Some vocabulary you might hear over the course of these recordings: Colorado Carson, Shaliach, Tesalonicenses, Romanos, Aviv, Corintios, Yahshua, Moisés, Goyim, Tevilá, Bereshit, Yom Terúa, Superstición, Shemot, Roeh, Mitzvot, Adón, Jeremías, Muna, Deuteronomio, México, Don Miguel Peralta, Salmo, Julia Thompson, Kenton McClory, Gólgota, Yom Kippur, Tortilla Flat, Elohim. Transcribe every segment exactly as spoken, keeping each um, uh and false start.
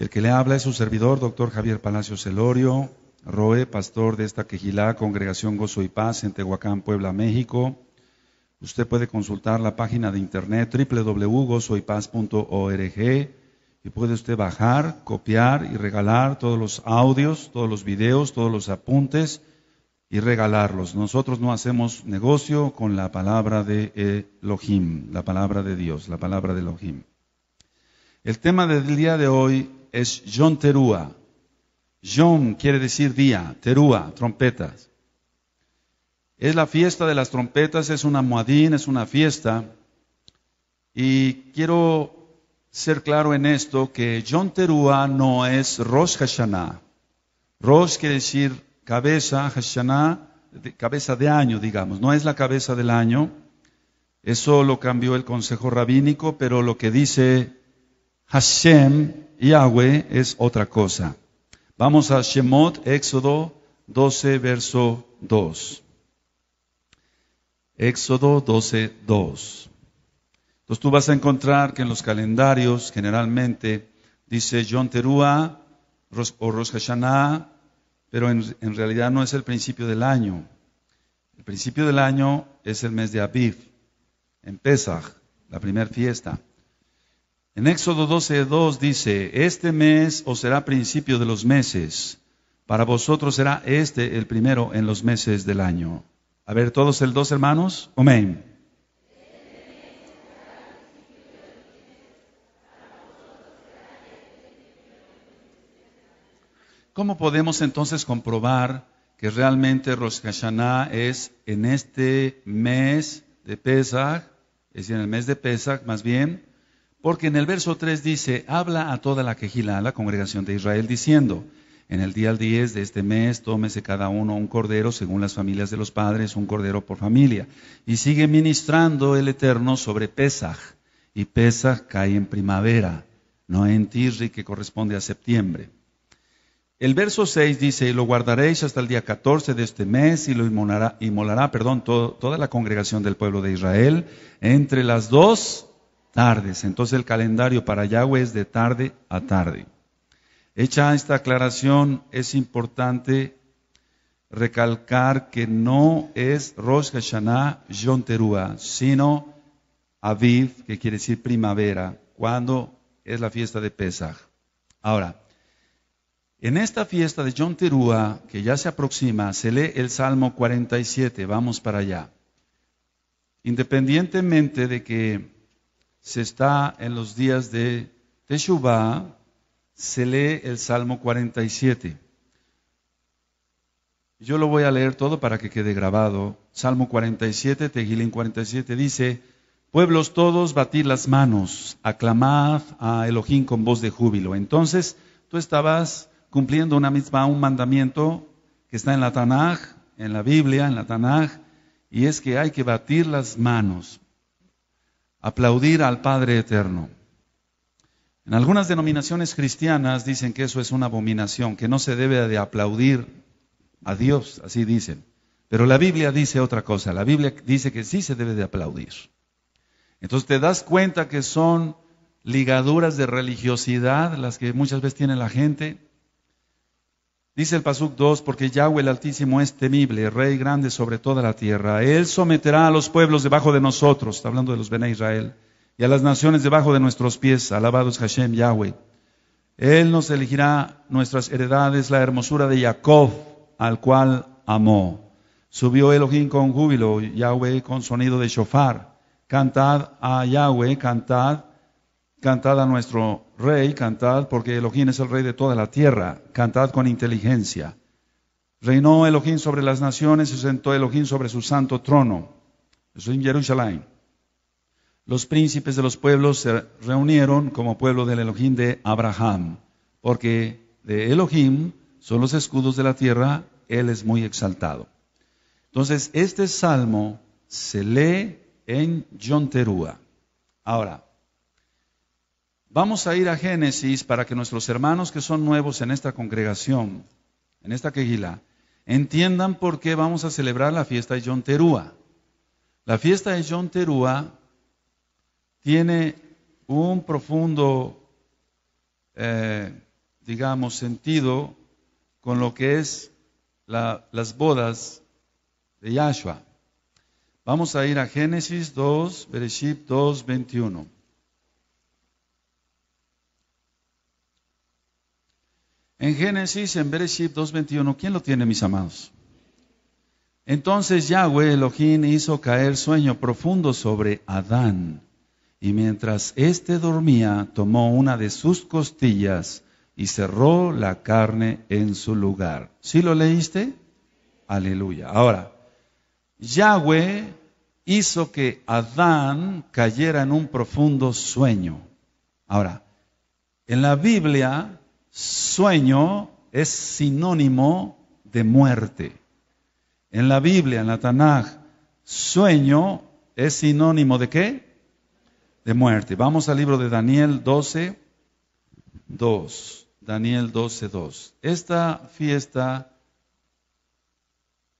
El que le habla es su servidor, doctor Javier Palacios Elorio, Roe, pastor de esta Kehilá, Congregación Gozo y Paz, en Tehuacán, Puebla, México. Usted puede consultar la página de internet doble u doble u doble u punto gozo y paz punto org y puede usted bajar, copiar y regalar todos los audios, todos los videos, todos los apuntes y regalarlos. Nosotros no hacemos negocio con la palabra de Elohim, la palabra de Dios, la palabra de Elohim. El tema del día de hoy es Yom Terúa. Yom quiere decir día, Terúa, trompetas. Es la fiesta de las trompetas, es una moadín, es una fiesta. Y quiero ser claro en esto, que Yom Terúa no es Rosh Hashanah. Rosh quiere decir cabeza, Hashanah, de, cabeza de año, digamos. No es la cabeza del año. Eso lo cambió el consejo rabínico, pero lo que dice Hashem, Yahweh, es otra cosa. Vamos a Shemot, Éxodo doce, verso dos. Éxodo doce, dos. Entonces tú vas a encontrar que en los calendarios generalmente dice Yom Terúa o Rosh Hashanah, pero en, en realidad no es el principio del año. El principio del año es el mes de Aviv, en Pesach, la primera fiesta. En Éxodo doce, dos dice: este mes os será principio de los meses, para vosotros será este el primero en los meses del año. A ver, todos el dos, hermanos. Amén. ¿Cómo podemos entonces comprobar que realmente Rosh Hashanah es en este mes de Pesach? Es decir, en el mes de Pesach, más bien. Porque en el verso tres dice: habla a toda la Kehilá, la congregación de Israel, diciendo: en el día diez de este mes, tómese cada uno un cordero, según las familias de los padres, un cordero por familia. Y sigue ministrando el Eterno sobre Pesaj. Y Pesaj cae en primavera, no en Tisri, que corresponde a septiembre. El verso seis dice: y lo guardaréis hasta el día catorce de este mes, y lo inmolará, inmolará perdón, todo, toda la congregación del pueblo de Israel, entre las dos tardes. Entonces el calendario para Yahweh es de tarde a tarde. Hecha esta aclaración, es importante recalcar que no es Rosh Hashanah Yom Terúa, sino Aviv, que quiere decir primavera, cuando es la fiesta de Pesaj. Ahora, en esta fiesta de Yom Terúa, que ya se aproxima, se lee el Salmo cuarenta y siete, vamos para allá. Independientemente de que se está en los días de Teshuvá, se lee el Salmo cuarenta y siete. Yo lo voy a leer todo para que quede grabado. Salmo cuarenta y siete, Tehilim cuarenta y siete dice: pueblos todos, batid las manos, aclamad a Elohim con voz de júbilo. Entonces, tú estabas cumpliendo una mitzvah, un mandamiento que está en la Tanaj, en la Biblia, en la Tanaj, y es que hay que batir las manos, aplaudir al Padre Eterno. En algunas denominaciones cristianas dicen que eso es una abominación, que no se debe de aplaudir a Dios, así dicen. Pero la Biblia dice otra cosa, la Biblia dice que sí se debe de aplaudir. Entonces te das cuenta que son ligaduras de religiosidad las que muchas veces tiene la gente. Dice el Pasuk dos: porque Yahweh el Altísimo es temible, Rey grande sobre toda la tierra. Él someterá a los pueblos debajo de nosotros, está hablando de los Bene Israel, y a las naciones debajo de nuestros pies. Alabados Hashem Yahweh. Él nos elegirá nuestras heredades, la hermosura de Jacob, al cual amó. Subió Elohim con júbilo, Yahweh con sonido de Shofar. Cantad a Yahweh, cantad, cantad a nuestro Rey, cantad, porque Elohim es el Rey de toda la tierra. Cantad con inteligencia. Reinó Elohim sobre las naciones, y sentó Elohim sobre su santo trono. Eso en Jerusalén. Los príncipes de los pueblos se reunieron como pueblo del Elohim de Abraham, porque de Elohim son los escudos de la tierra, Él es muy exaltado. Entonces, este salmo se lee en Yom Terúa. Ahora, vamos a ir a Génesis para que nuestros hermanos que son nuevos en esta congregación, en esta Kehilá, entiendan por qué vamos a celebrar la fiesta de Yom Terúa. La fiesta de Yom Terúa tiene un profundo eh, digamos, sentido con lo que es la, las bodas de Yahshua. Vamos a ir a Génesis dos, Bereshit dos, veintiuno. En Génesis, en Bereshit dos, veintiuno, ¿quién lo tiene, mis amados? Entonces Yahweh Elohim hizo caer sueño profundo sobre Adán, y mientras éste dormía, tomó una de sus costillas y cerró la carne en su lugar. ¿Sí lo leíste? Aleluya. Ahora, Yahweh hizo que Adán cayera en un profundo sueño. Ahora, en la Biblia, sueño es sinónimo de muerte. En la Biblia, en la Tanaj, sueño es sinónimo de ¿qué? De muerte. Vamos al libro de Daniel doce, dos. Daniel doce, dos. Esta fiesta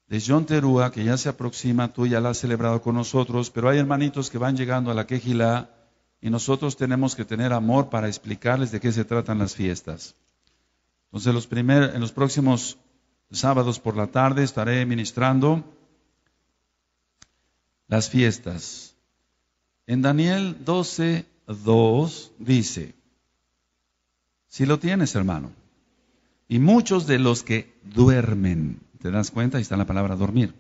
de Yom Terúa, que ya se aproxima, tú ya la has celebrado con nosotros, pero hay hermanitos que van llegando a la Kehilá y nosotros tenemos que tener amor para explicarles de qué se tratan las fiestas. Entonces, los primer, en los próximos sábados por la tarde estaré ministrando las fiestas. En Daniel doce, dos dice, si lo tienes, hermano, y muchos de los que duermen, ¿te das cuenta? Ahí está la palabra dormir.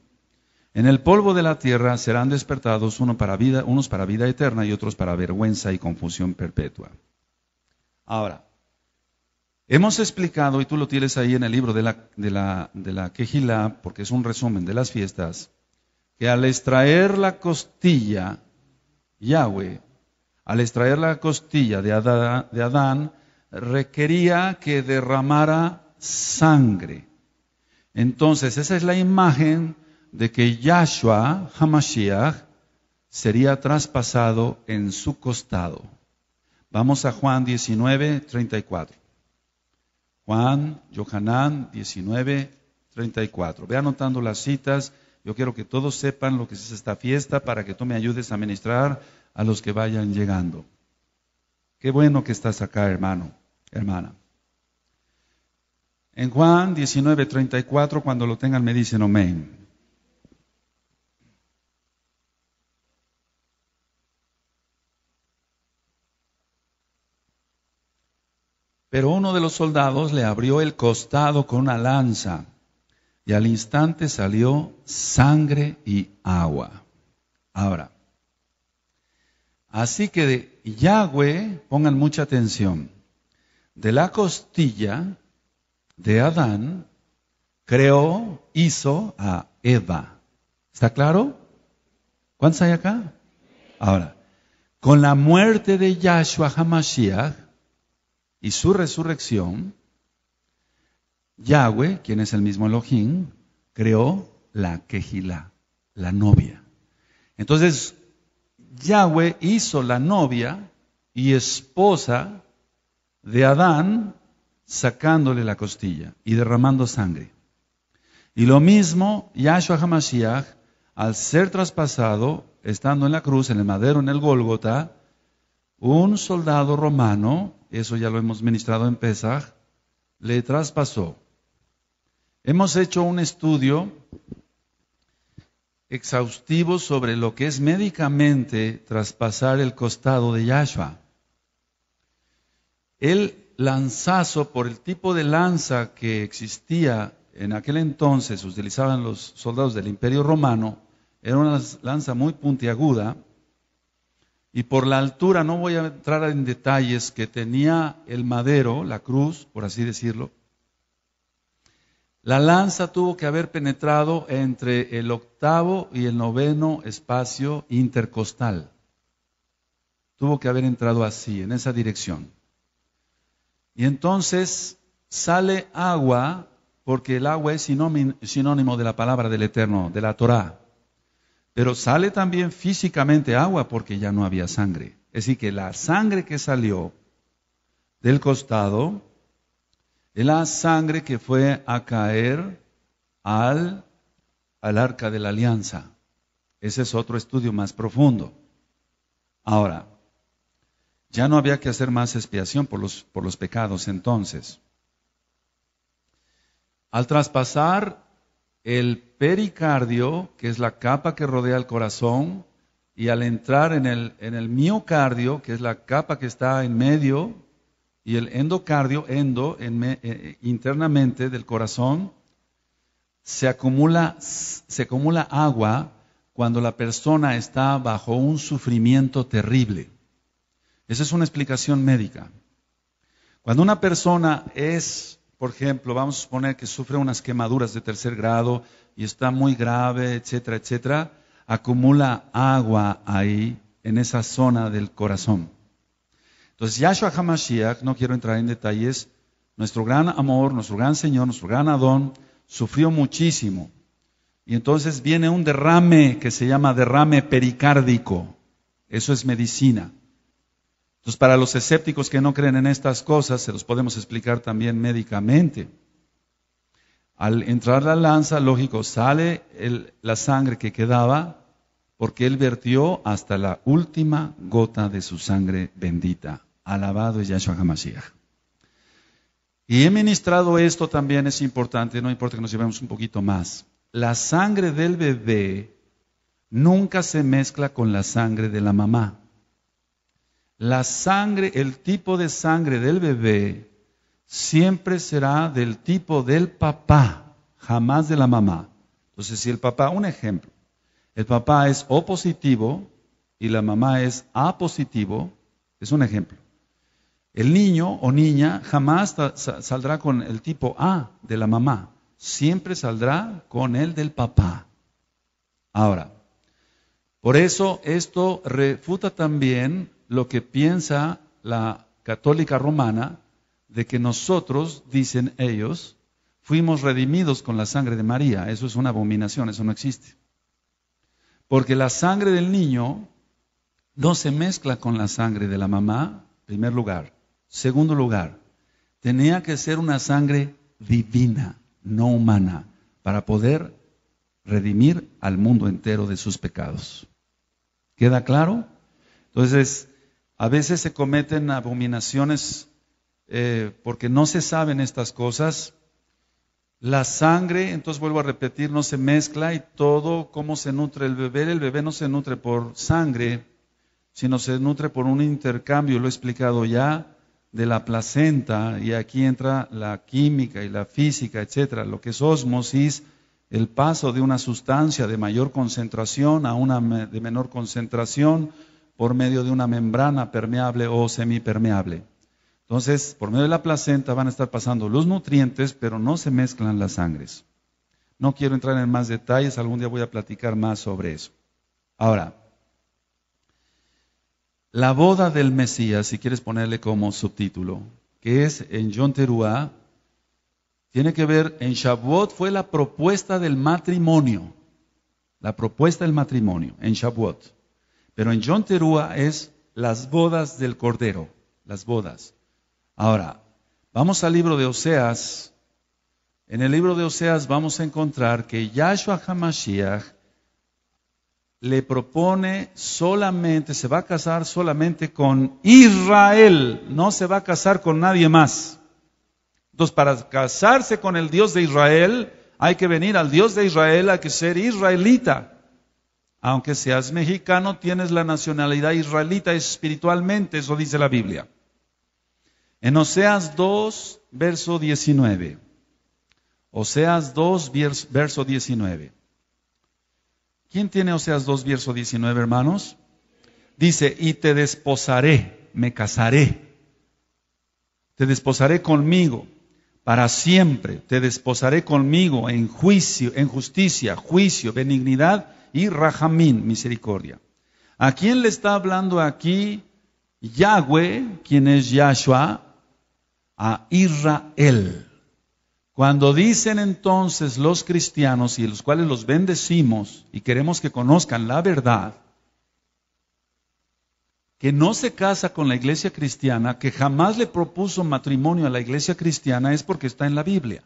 En el polvo de la tierra serán despertados uno para vida, unos para vida eterna y otros para vergüenza y confusión perpetua. Ahora, hemos explicado, y tú lo tienes ahí en el libro de la, de la, de la Kehilá, porque es un resumen de las fiestas, que al extraer la costilla, Yahweh, al extraer la costilla de Adán, de Adán, requería que derramara sangre. Entonces, esa es la imagen de que Yahshua HaMashiach sería traspasado en su costado. Vamos a Juan diecinueve, treinta y cuatro. Juan, Yohanan diecinueve, treinta y cuatro. Ve anotando las citas. Yo quiero que todos sepan lo que es esta fiesta para que tú me ayudes a ministrar a los que vayan llegando. Qué bueno que estás acá, hermano, hermana. En Juan diecinueve, treinta y cuatro, cuando lo tengan me dicen amén. Pero uno de los soldados le abrió el costado con una lanza, y al instante salió sangre y agua. Ahora, así que de Yahweh, pongan mucha atención, de la costilla de Adán, creó, hizo a Eva. ¿Está claro? ¿Cuántos hay acá? Ahora, con la muerte de Yahshua HaMashiach, y su resurrección, Yahweh, quien es el mismo Elohim, creó la Kehilá, la novia. Entonces, Yahweh hizo la novia y esposa de Adán, sacándole la costilla y derramando sangre. Y lo mismo, Yahshua HaMashiach, al ser traspasado, estando en la cruz, en el madero, en el Gólgota, un soldado romano, eso ya lo hemos ministrado en Pesach, le traspasó. Hemos hecho un estudio exhaustivo sobre lo que es médicamente traspasar el costado de Yahshua. El lanzazo, por el tipo de lanza que existía en aquel entonces, utilizaban los soldados del Imperio Romano, era una lanza muy puntiaguda, y por la altura, no voy a entrar en detalles, que tenía el madero, la cruz, por así decirlo, la lanza tuvo que haber penetrado entre el octavo y el noveno espacio intercostal. Tuvo que haber entrado así, en esa dirección. Y entonces sale agua, porque el agua es sinónimo de la palabra del Eterno, de la Torá. Pero sale también físicamente agua porque ya no había sangre. Es decir, que la sangre que salió del costado es la sangre que fue a caer al, al arca de la alianza. Ese es otro estudio más profundo. Ahora, ya no había que hacer más expiación por los, por los pecados entonces. Al traspasar el pericardio, que es la capa que rodea el corazón, y al entrar en el, en el miocardio, que es la capa que está en medio, y el endocardio, endo, en me, eh, internamente del corazón, se acumula, se acumula agua cuando la persona está bajo un sufrimiento terrible. Esa es una explicación médica. Cuando una persona es, por ejemplo, vamos a suponer que sufre unas quemaduras de tercer grado y está muy grave, etcétera, etcétera, acumula agua ahí, en esa zona del corazón. Entonces, Yahshua HaMashiach, no quiero entrar en detalles, nuestro gran amor, nuestro gran Señor, nuestro gran Adón, sufrió muchísimo. Y entonces viene un derrame que se llama derrame pericárdico. Eso es medicina. Entonces, para los escépticos que no creen en estas cosas, se los podemos explicar también médicamente. Al entrar la lanza, lógico, sale el, la sangre que quedaba, porque Él vertió hasta la última gota de su sangre bendita. Alabado es Yahshua HaMashiach. Y he ministrado esto también, es importante, no importa que nos llevemos un poquito más. La sangre del bebé nunca se mezcla con la sangre de la mamá. La sangre, el tipo de sangre del bebé siempre será del tipo del papá, jamás de la mamá. Entonces, si el papá, un ejemplo, el papá es O positivo y la mamá es A positivo, es un ejemplo. El niño o niña jamás saldrá con el tipo A de la mamá, siempre saldrá con el del papá. Ahora, por eso esto refuta también lo que piensa la católica romana, de que nosotros, dicen ellos, fuimos redimidos con la sangre de María. Eso es una abominación, eso no existe. Porque la sangre del niño no se mezcla con la sangre de la mamá, primer lugar. Segundo lugar, tenía que ser una sangre divina, no humana, para poder redimir al mundo entero de sus pecados. ¿Queda claro? Entonces, a veces se cometen abominaciones eh, porque no se saben estas cosas. La sangre, entonces vuelvo a repetir, no se mezcla, y todo cómo se nutre el bebé. El bebé no se nutre por sangre, sino se nutre por un intercambio, lo he explicado ya, de la placenta, y aquí entra la química y la física, etcétera, lo que es ósmosis, el paso de una sustancia de mayor concentración a una de menor concentración, por medio de una membrana permeable o semipermeable. Entonces, por medio de la placenta van a estar pasando los nutrientes, pero no se mezclan las sangres. No quiero entrar en más detalles, algún día voy a platicar más sobre eso. Ahora, la boda del Mesías, si quieres ponerle como subtítulo, que es en Yom Terúa, tiene que ver, en Shavuot fue la propuesta del matrimonio. La propuesta del matrimonio, en Shavuot. Pero en Yom Terúa es las bodas del Cordero, las bodas. Ahora, vamos al libro de Oseas. En el libro de Oseas vamos a encontrar que Yahshua HaMashiach le propone solamente, se va a casar solamente con Israel, no se va a casar con nadie más. Entonces, para casarse con el Dios de Israel, hay que venir al Dios de Israel, hay que ser israelita. Aunque seas mexicano, tienes la nacionalidad israelita espiritualmente, eso dice la Biblia. En Oseas dos, verso diecinueve. Oseas dos, verso diecinueve. ¿Quién tiene Oseas dos, verso diecinueve, hermanos? Dice, y te desposaré, me casaré. Te desposaré conmigo para siempre. Te desposaré conmigo en juicio, en justicia, juicio, benignidad y Rajamín, misericordia. ¿A quién le está hablando aquí Yahweh, quien es Yahshua? A Israel. Cuando dicen entonces los cristianos, y los cuales los bendecimos, y queremos que conozcan la verdad, que no se casa con la iglesia cristiana, que jamás le propuso matrimonio a la iglesia cristiana, es porque está en la Biblia.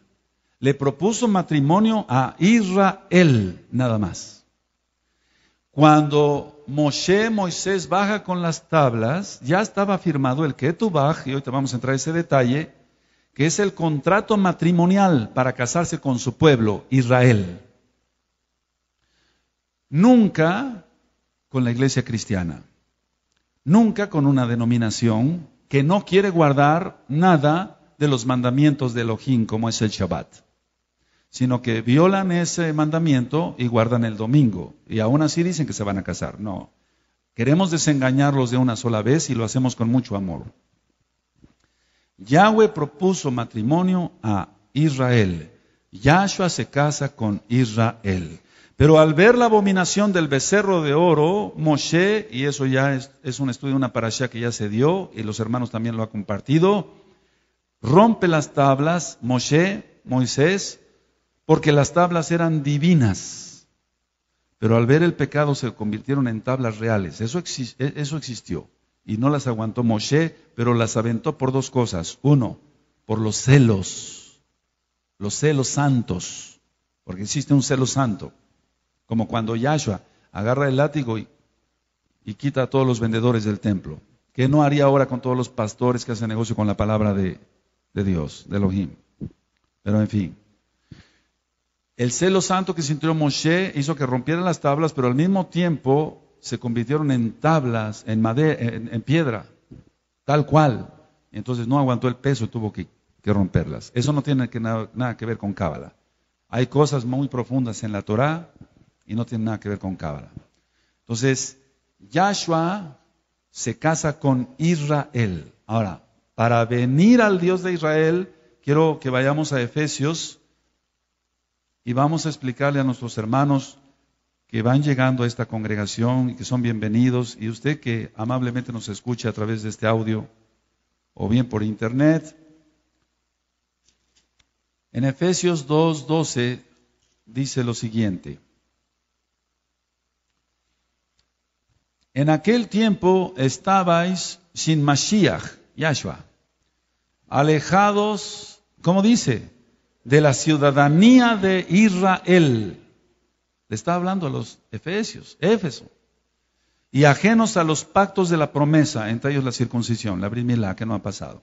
Le propuso matrimonio a Israel, nada más. Cuando Moshe, Moisés baja con las tablas, ya estaba firmado el Ketubaj, y hoy te vamos a entrar a ese detalle, que es el contrato matrimonial para casarse con su pueblo, Israel. Nunca con la iglesia cristiana, nunca con una denominación que no quiere guardar nada de los mandamientos de Elohim, como es el Shabbat, sino que violan ese mandamiento y guardan el domingo, y aún así dicen que se van a casar. No, queremos desengañarlos de una sola vez y lo hacemos con mucho amor. Yahweh propuso matrimonio a Israel. Yahshua se casa con Israel. Pero al ver la abominación del becerro de oro, Moshe, y eso ya es, es un estudio, una parashá que ya se dio, y los hermanos también lo han compartido, rompe las tablas, Moshe, Moisés, porque las tablas eran divinas. Pero al ver el pecado se convirtieron en tablas reales. Eso, exi- eso existió. Y no las aguantó Moshe, pero las aventó por dos cosas. Uno, por los celos, los celos santos, porque existe un celo santo, como cuando Yahshua agarra el látigo y, y quita a todos los vendedores del templo. ¿Qué no haría ahora con todos los pastores que hacen negocio con la palabra de, de Dios, de Elohim? Pero en fin, el celo santo que sintió Moshe hizo que rompieran las tablas, pero al mismo tiempo se convirtieron en tablas, en madera, en, en piedra, tal cual. Entonces no aguantó el peso, tuvo que, que romperlas. Eso no tiene que, nada, nada que ver con cábala. Hay cosas muy profundas en la Torá y no tiene nada que ver con cábala. Entonces, Yahshua se casa con Israel. Ahora, para venir al Dios de Israel, quiero que vayamos a Efesios y vamos a explicarle a nuestros hermanos que van llegando a esta congregación y que son bienvenidos, y usted que amablemente nos escucha a través de este audio o bien por internet. En Efesios dos doce dice lo siguiente: en aquel tiempo estabais sin Mashiach, Yahshua, alejados, ¿cómo dice?, de la ciudadanía de Israel. Le está hablando a los efesios, Éfeso. Y ajenos a los pactos de la promesa, entre ellos la circuncisión, la brit milá, que no ha pasado.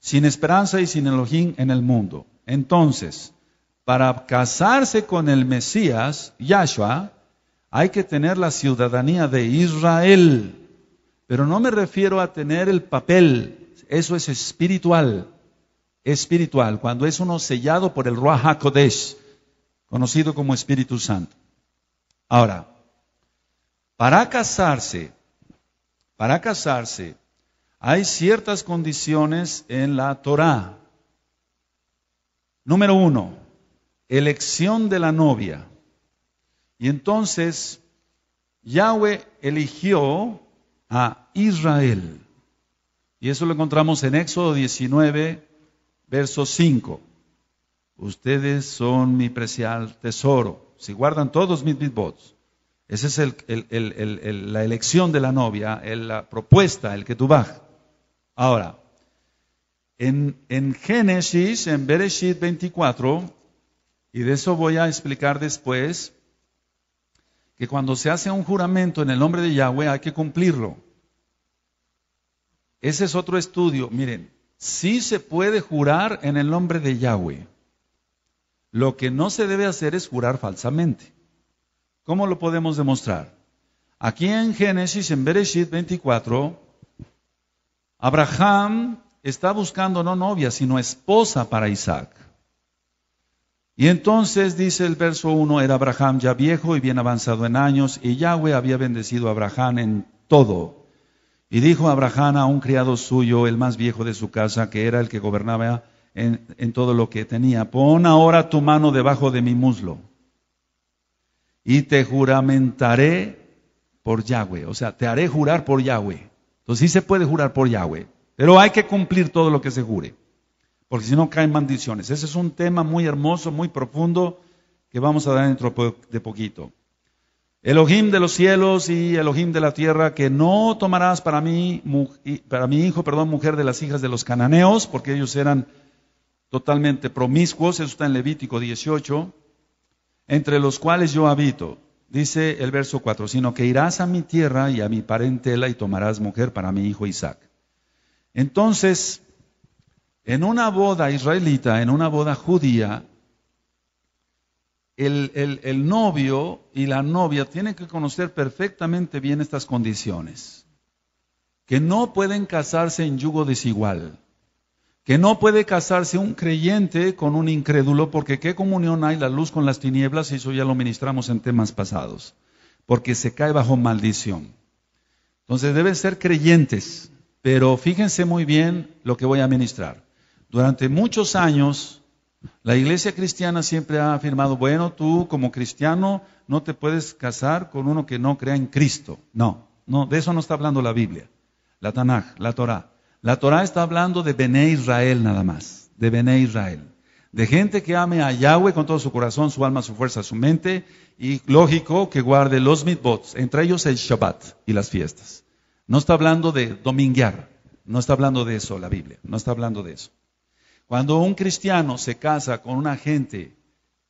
Sin esperanza y sin Elohim en el mundo. Entonces, para casarse con el Mesías, Yahshua, hay que tener la ciudadanía de Israel. Pero no me refiero a tener el papel. Eso es espiritual. Espiritual, cuando es uno sellado por el Ruach HaKodesh, conocido como Espíritu Santo. Ahora, para casarse, para casarse, hay ciertas condiciones en la Torá. Número uno, elección de la novia. Y entonces, Yahweh eligió a Israel. Y eso lo encontramos en Éxodo diecinueve, verso cinco. Ustedes son mi preciado tesoro, si guardan todos mis mitzvot. Esa es el, el, el, el, el, la elección de la novia, el, la propuesta, el ketubaj. Ahora, en, en Génesis, en Bereshit veinticuatro, y de eso voy a explicar después, que cuando se hace un juramento en el nombre de Yahweh hay que cumplirlo. Ese es otro estudio. Miren, sí se puede jurar en el nombre de Yahweh. Lo que no se debe hacer es jurar falsamente. ¿Cómo lo podemos demostrar? Aquí en Génesis, en Bereshit veinticuatro, Abraham está buscando no novia, sino esposa para Isaac. Y entonces dice el verso uno, era Abraham ya viejo y bien avanzado en años, y Yahweh había bendecido a Abraham en todo. Y dijo Abraham a un criado suyo, el más viejo de su casa, que era el que gobernaba En, en todo lo que tenía: pon ahora tu mano debajo de mi muslo y te juramentaré por Yahweh. O sea, te haré jurar por Yahweh. Entonces sí se puede jurar por Yahweh, pero hay que cumplir todo lo que se jure, porque si no caen maldiciones. Ese es un tema muy hermoso, muy profundo, que vamos a dar dentro de poquito. Elohim de los cielos y Elohim de la tierra, que no tomarás para mí, para mi hijo, perdón, mujer de las hijas de los cananeos, porque ellos eran totalmente promiscuos. Eso está en Levítico dieciocho, entre los cuales yo habito, dice el verso cuatro, sino que irás a mi tierra y a mi parentela y tomarás mujer para mi hijo Isaac. Entonces, En una boda israelita, en una boda judía, el, el, el novio y la novia tienen que conocer perfectamente bien estas condiciones. Que no pueden casarse en yugo desigual. Que no puede casarse un creyente con un incrédulo, porque ¿qué comunión hay la luz con las tinieblas? Eso ya lo ministramos en temas pasados. Porque se cae bajo maldición. Entonces deben ser creyentes, pero fíjense muy bien lo que voy a ministrar. Durante muchos años, la iglesia cristiana siempre ha afirmado, bueno, tú como cristiano no te puedes casar con uno que no crea en Cristo. No, no, de eso no está hablando la Biblia, la Tanaj, la Torá. La Torá está hablando de Bene Israel nada más, de Bene Israel. De gente que ame a Yahweh con todo su corazón, su alma, su fuerza, su mente. Y lógico que guarde los Mitzvot, entre ellos el Shabbat y las fiestas. No está hablando de dominguear, no está hablando de eso la Biblia, no está hablando de eso. Cuando un cristiano se casa con una gente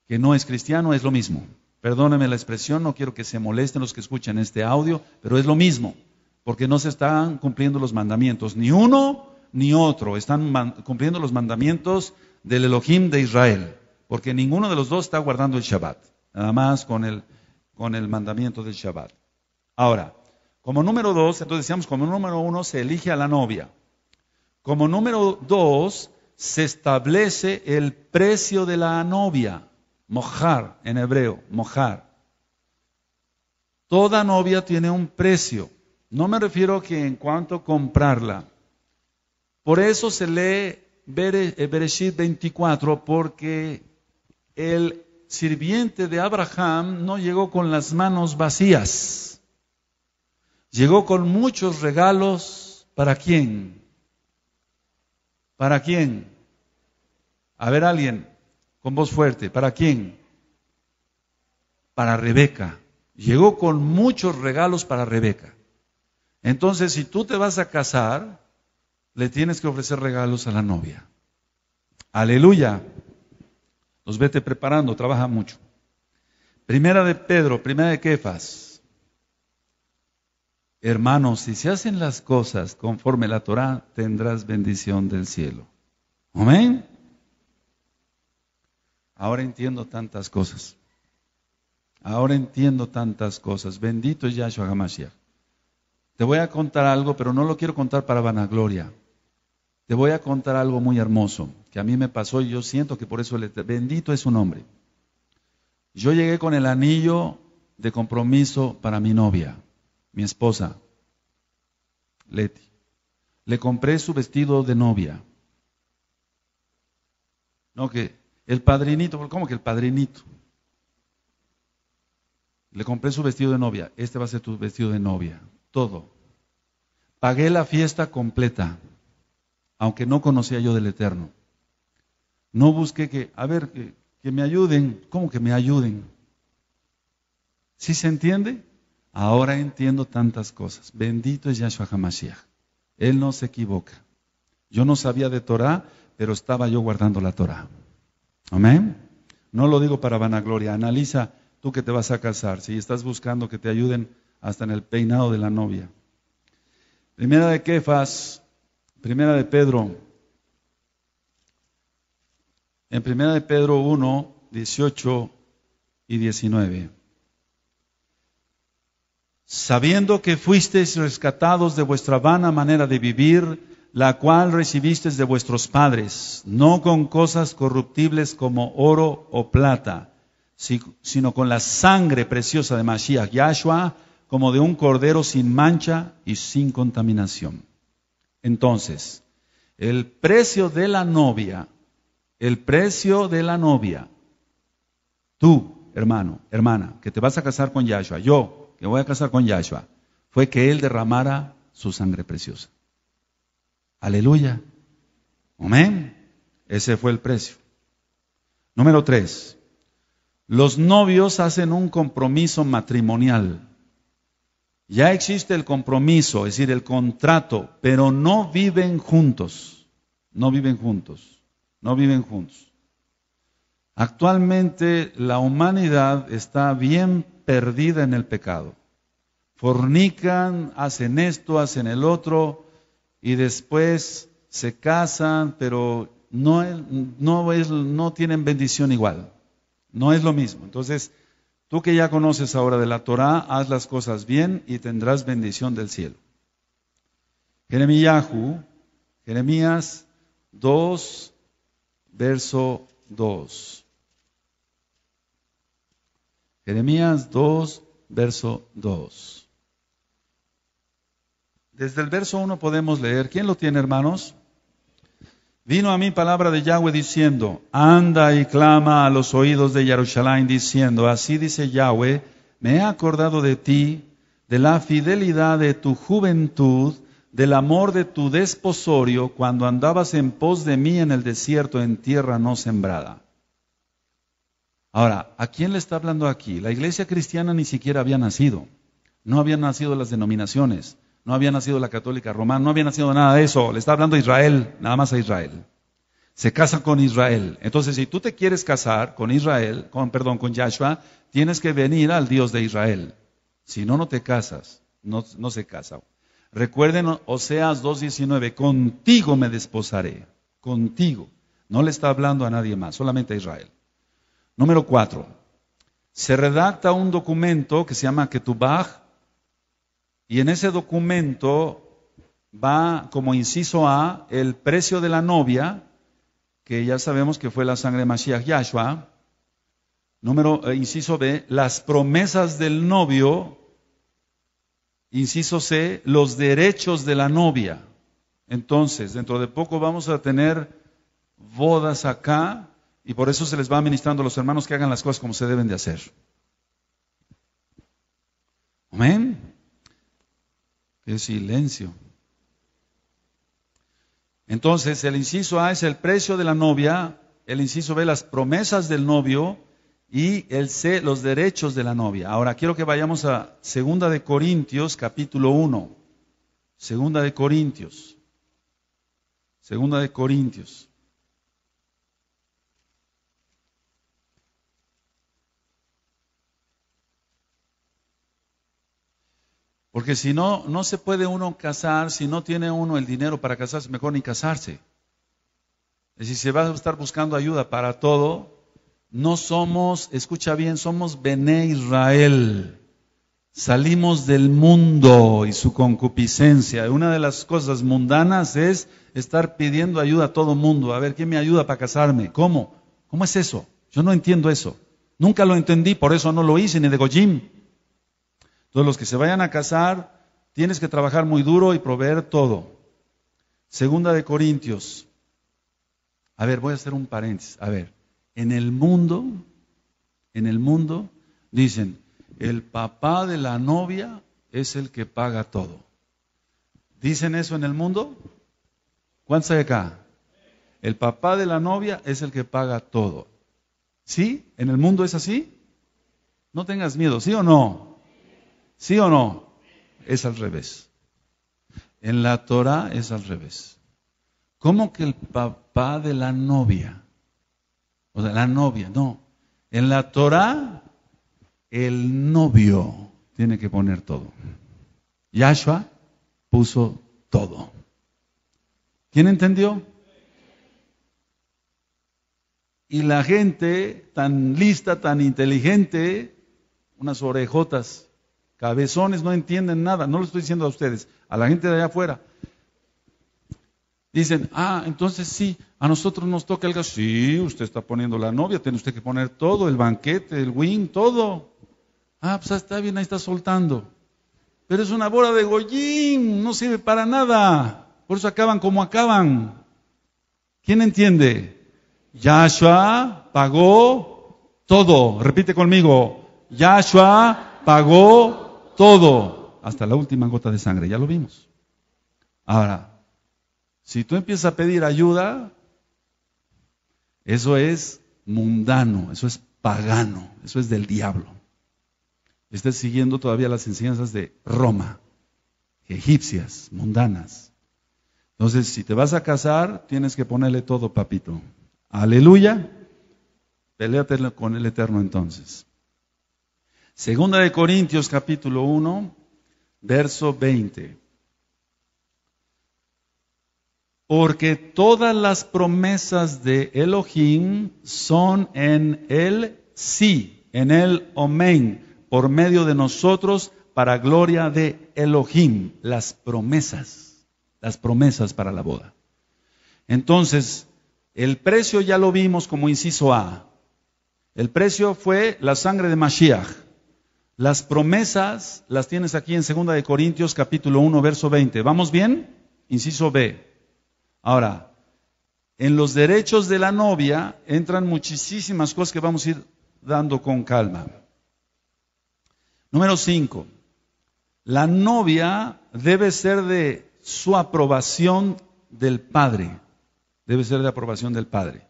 que no es cristiano, es lo mismo. Perdónenme la expresión, no quiero que se molesten los que escuchan este audio, pero es lo mismo. Porque no se están cumpliendo los mandamientos, ni uno ni otro. Están cumpliendo los mandamientos del Elohim de Israel, porque ninguno de los dos está guardando el Shabbat, nada más con el, con el mandamiento del Shabbat. Ahora, como número dos, entonces decíamos, como número uno se elige a la novia. Como número dos, se establece el precio de la novia, mojar en hebreo, mojar. Toda novia tiene un precio. No me refiero que en cuanto comprarla. Por eso se lee Bereshit veinticuatro, porque el sirviente de Abraham no llegó con las manos vacías. Llegó con muchos regalos. ¿Para quién? ¿Para quién? A ver, alguien, con voz fuerte. ¿Para quién? Para Rebeca. Llegó con muchos regalos para Rebeca. Entonces, si tú te vas a casar, le tienes que ofrecer regalos a la novia. Aleluya. Los vete preparando, trabaja mucho. Primera de Pedro, primera de Kefas. Hermanos, si se hacen las cosas conforme la Torá, tendrás bendición del cielo. Amén. Ahora entiendo tantas cosas. Ahora entiendo tantas cosas. Bendito es Yahshua HaMashiach. Te voy a contar algo, pero no lo quiero contar para vanagloria. Te voy a contar algo muy hermoso, que a mí me pasó y yo siento que por eso le... Bendito es su nombre. Yo llegué con el anillo de compromiso para mi novia, mi esposa, Leti. Le compré su vestido de novia. No, que el padrinito, ¿cómo que el padrinito? Le compré su vestido de novia. Este va a ser tu vestido de novia. Todo. Pagué la fiesta completa, aunque no conocía yo del Eterno. No busqué que, a ver, que, que me ayuden. ¿Cómo que me ayuden? ¿Sí se entiende? Ahora entiendo tantas cosas. Bendito es Yahshua HaMashiach. Él no se equivoca. Yo no sabía de Torá, pero estaba yo guardando la Torá. Amén. No lo digo para vanagloria. Analiza tú que te vas a casar. Si estás buscando que te ayuden hasta en el peinado de la novia. Primera de Kefas, primera de Pedro. En primera de Pedro uno, dieciocho y diecinueve. Sabiendo que fuisteis rescatados de vuestra vana manera de vivir, la cual recibisteis de vuestros padres, no con cosas corruptibles como oro o plata, sino con la sangre preciosa de Mashiach, Yahshua, como de un cordero sin mancha y sin contaminación. Entonces, el precio de la novia, el precio de la novia, tú, hermano, hermana, que te vas a casar con Yahshua, yo, que voy a casar con Yahshua, fue que Él derramara su sangre preciosa. Aleluya. Amén. Ese fue el precio. Número tres. Los novios hacen un compromiso matrimonial. Ya existe el compromiso, es decir, el contrato, pero no viven juntos, no viven juntos, no viven juntos. Actualmente la humanidad está bien perdida en el pecado. Fornican, hacen esto, hacen el otro, y después se casan, pero no, no, es, no tienen bendición igual. No es lo mismo. Entonces, tú que ya conoces ahora de la Torá, haz las cosas bien y tendrás bendición del cielo. Jeremiyahu, Jeremías dos, verso dos. Jeremías dos, verso dos. Desde el verso uno podemos leer. ¿Quién lo tiene, hermanos? Vino a mí palabra de Yahweh diciendo, anda y clama a los oídos de Jerusalén diciendo, así dice Yahweh, me he acordado de ti, de la fidelidad de tu juventud, del amor de tu desposorio, cuando andabas en pos de mí en el desierto, en tierra no sembrada. Ahora, ¿a quién le está hablando aquí? La iglesia cristiana ni siquiera había nacido. No habían nacido las denominaciones. No había nacido la católica romana, no había nacido nada de eso. Le está hablando a Israel, nada más a Israel. Se casa con Israel. Entonces, si tú te quieres casar con Israel, con, perdón, con Yahshua, tienes que venir al Dios de Israel. Si no, no te casas, no, no se casa. Recuerden Oseas dos diecinueve, contigo me desposaré, contigo. No le está hablando a nadie más, solamente a Israel. Número cuatro, se redacta un documento que se llama Ketubah, y en ese documento va como inciso A el precio de la novia, que ya sabemos que fue la sangre de Mashiach Yahshua. Número, eh, inciso B, las promesas del novio. Inciso C, los derechos de la novia. Entonces, dentro de poco vamos a tener bodas acá, y por eso se les va administrando a los hermanos que hagan las cosas como se deben de hacer. Amén. ¡Qué silencio! Entonces, el inciso A es el precio de la novia, el inciso B, las promesas del novio, y el C, los derechos de la novia. Ahora, quiero que vayamos a Segunda de Corintios, capítulo uno. Segunda de Corintios. Segunda de Corintios. Porque si no, no se puede uno casar, si no tiene uno el dinero para casarse, mejor ni casarse. Es decir, se va a estar buscando ayuda para todo. No somos, escucha bien, somos Bene Israel. Salimos del mundo y su concupiscencia. Una de las cosas mundanas es estar pidiendo ayuda a todo mundo. A ver, ¿quién me ayuda para casarme? ¿Cómo? ¿Cómo es eso? Yo no entiendo eso. Nunca lo entendí, por eso no lo hice, ni de Goyim. Entonces, los que se vayan a casar, tienes que trabajar muy duro y proveer todo. Segunda de Corintios. A ver, voy a hacer un paréntesis. A ver, en el mundo, en el mundo, dicen, el papá de la novia es el que paga todo. ¿Dicen eso en el mundo? ¿Cuántos hay acá? El papá de la novia es el que paga todo. ¿Sí? ¿En el mundo es así? No tengas miedo, ¿sí o no? ¿Sí o no? Es al revés. En la Torá es al revés. ¿Cómo que el papá de la novia? O sea, la novia, no. En la Torá, el novio tiene que poner todo. Yahshua puso todo. ¿Quién entendió? Y la gente tan lista, tan inteligente, unas orejotas, cabezones, no entienden nada. No lo estoy diciendo a ustedes, a la gente de allá afuera. Dicen, ah, entonces sí, a nosotros nos toca el gasto. Sí, usted está poniendo la novia, tiene usted que poner todo, el banquete, el wing, todo. Ah, pues está bien, ahí está soltando. Pero es una bola de goyín, no sirve para nada. Por eso acaban como acaban. ¿Quién entiende? Yahshua pagó todo. Repite conmigo, Yahshua pagó todo. Todo, hasta la última gota de sangre, ya lo vimos. Ahora, si tú empiezas a pedir ayuda, eso es mundano, eso es pagano, eso es del diablo. Estás siguiendo todavía las enseñanzas de Roma, egipcias, mundanas. Entonces, si te vas a casar, tienes que ponerle todo, papito. Aleluya, peléate con el Eterno entonces. Segunda de Corintios, capítulo uno, verso veinte. Porque todas las promesas de Elohim son en el sí, en el amén, por medio de nosotros, para gloria de Elohim. Las promesas, las promesas para la boda. Entonces, el precio ya lo vimos como inciso A. El precio fue la sangre de Mashiach. Las promesas las tienes aquí en segunda de Corintios capítulo uno, verso veinte. ¿Vamos bien? Inciso B. Ahora, en los derechos de la novia entran muchísimas cosas que vamos a ir dando con calma. Número cinco. La novia debe ser de su aprobación del padre. Debe ser de aprobación del padre.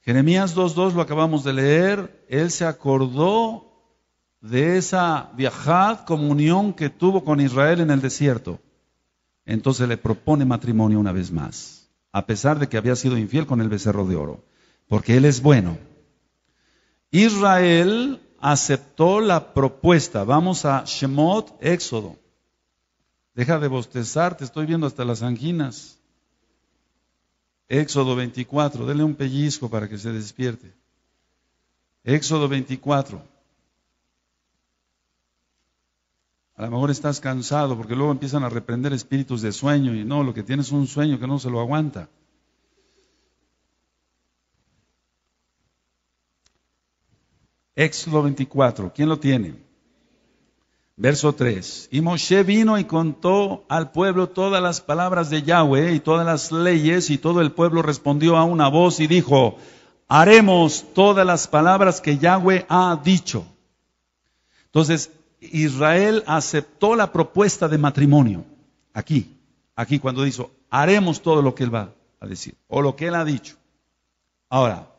Jeremías dos dos lo acabamos de leer. Él se acordó de esa viajad comunión que tuvo con Israel en el desierto. Entonces le propone matrimonio una vez más, a pesar de que había sido infiel con el becerro de oro, porque él es bueno. Israel aceptó la propuesta. Vamos a Shemot, Éxodo. Deja de bostezar, te estoy viendo hasta las anginas. Éxodo veinticuatro, denle un pellizco para que se despierte. Éxodo veinticuatro. A lo mejor estás cansado porque luego empiezan a reprender espíritus de sueño y no, lo que tienes es un sueño que no se lo aguanta. Éxodo veinticuatro, ¿quién lo tiene? Verso tres. Y Moshe vino y contó al pueblo todas las palabras de Yahweh y todas las leyes, y todo el pueblo respondió a una voz y dijo: haremos todas las palabras que Yahweh ha dicho. Entonces, Israel aceptó la propuesta de matrimonio. Aquí, aquí cuando dijo, haremos todo lo que él va a decir, o lo que él ha dicho. Ahora,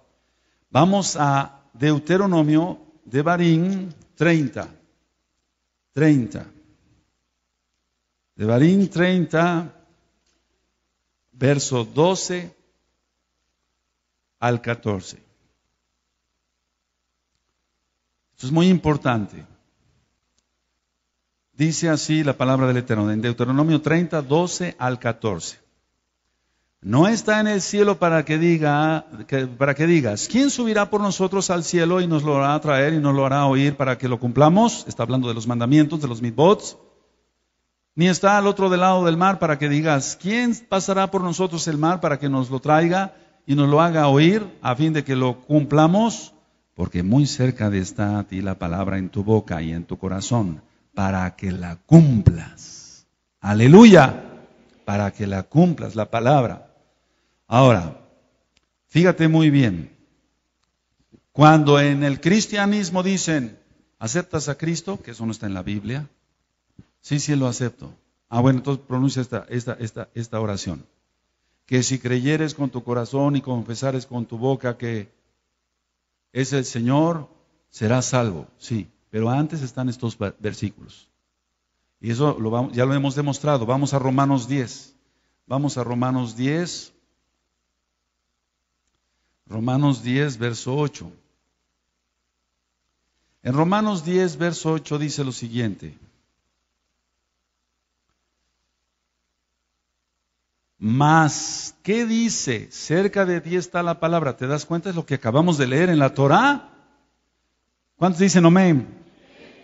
vamos a Deuteronomio de Barín treinta, treinta. De Barín treinta, verso doce al catorce. Esto es muy importante. Dice así la palabra del Eterno, en Deuteronomio treinta, doce al catorce. No está en el cielo para que diga, que, para que digas, ¿quién subirá por nosotros al cielo y nos lo hará traer y nos lo hará oír para que lo cumplamos? Está hablando de los mandamientos, de los mitzvot. Ni está al otro del lado del mar para que digas, ¿quién pasará por nosotros el mar para que nos lo traiga y nos lo haga oír a fin de que lo cumplamos? Porque muy cerca de está a ti la palabra en tu boca y en tu corazón, para que la cumplas. Aleluya, para que la cumplas, la palabra. Ahora, fíjate muy bien. Cuando en el cristianismo dicen, ¿aceptas a Cristo? Que eso no está en la Biblia. Sí, sí, lo acepto. Ah, bueno, entonces pronuncia esta, esta, esta, esta oración. Que si creyeres con tu corazón y confesares con tu boca que es el Señor, serás salvo. Sí. Pero antes están estos versículos. Y eso lo vamos, ya lo hemos demostrado. Vamos a Romanos diez. Vamos a Romanos diez. Romanos diez, verso ocho. En Romanos diez, verso ocho dice lo siguiente. Mas, ¿qué dice? Cerca de ti está la palabra. ¿Te das cuenta? Es lo que acabamos de leer en la Torá. ¿Cuántos dicen amén?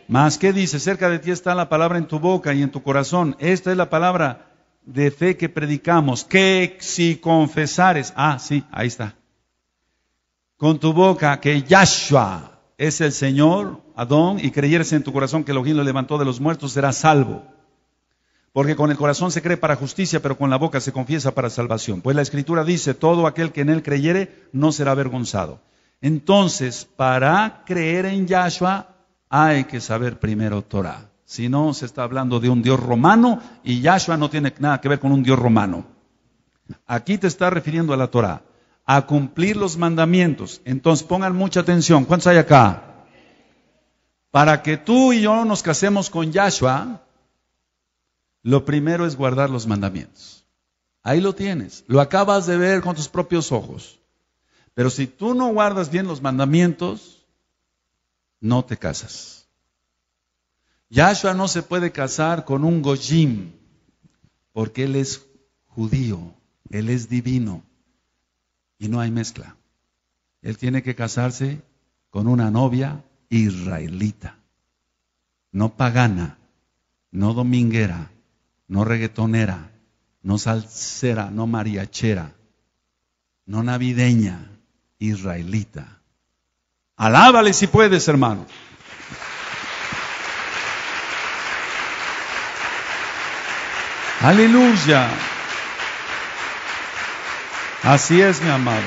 Mas, ¿qué dice? Cerca de ti está la palabra en tu boca y en tu corazón. Esta es la palabra de fe que predicamos. Que si confesares, ah, sí, ahí está, con tu boca que Yahshua es el Señor, Adón, y creyeres en tu corazón que Elohim lo levantó de los muertos, serás salvo. Porque con el corazón se cree para justicia, pero con la boca se confiesa para salvación. Pues la Escritura dice, todo aquel que en él creyere no será avergonzado. Entonces, para creer en Yahshua, hay que saber primero Torá. Si no, se está hablando de un Dios romano y Yahshua no tiene nada que ver con un Dios romano. Aquí te está refiriendo a la Torá, a cumplir los mandamientos. Entonces pongan mucha atención. ¿Cuántos hay acá? Para que tú y yo nos casemos con Yahshua, lo primero es guardar los mandamientos. Ahí lo tienes, lo acabas de ver con tus propios ojos. Pero si tú no guardas bien los mandamientos, no te casas. Yahshua no se puede casar con un goyim, porque él es judío, Él es divino y no hay mezcla. Él tiene que casarse con una novia israelita, no pagana, no dominguera, no reggaetonera, no salsera, no mariachera, no navideña, israelita. Alábale si puedes, hermano. Aleluya. Así es, mi amado.